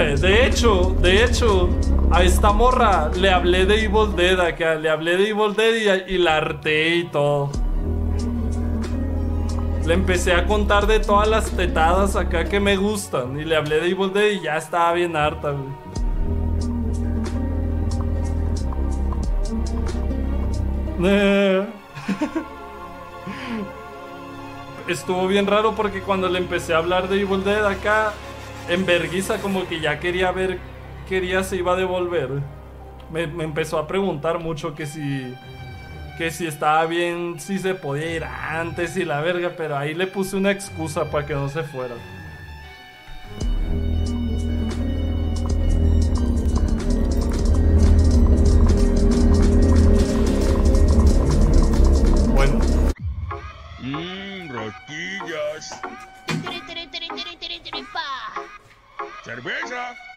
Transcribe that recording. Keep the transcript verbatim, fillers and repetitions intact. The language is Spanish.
De hecho, de hecho, a esta morra le hablé de Evil Dead acá. Le hablé de Evil Dead y, y la harté y todo. Le empecé a contar de todas las tetadas acá que me gustan. Y le hablé de Evil Dead y ya estaba bien harta, güey. Estuvo bien raro porque cuando le empecé a hablar de Evil Dead acá, en verguiza como que ya quería ver, quería se iba a devolver. Me, me empezó a preguntar mucho que si... que si estaba bien, si se podía ir antes y la verga, pero ahí le puse una excusa para que no se fuera. Bueno. Mmm, rotillas. Cerveza.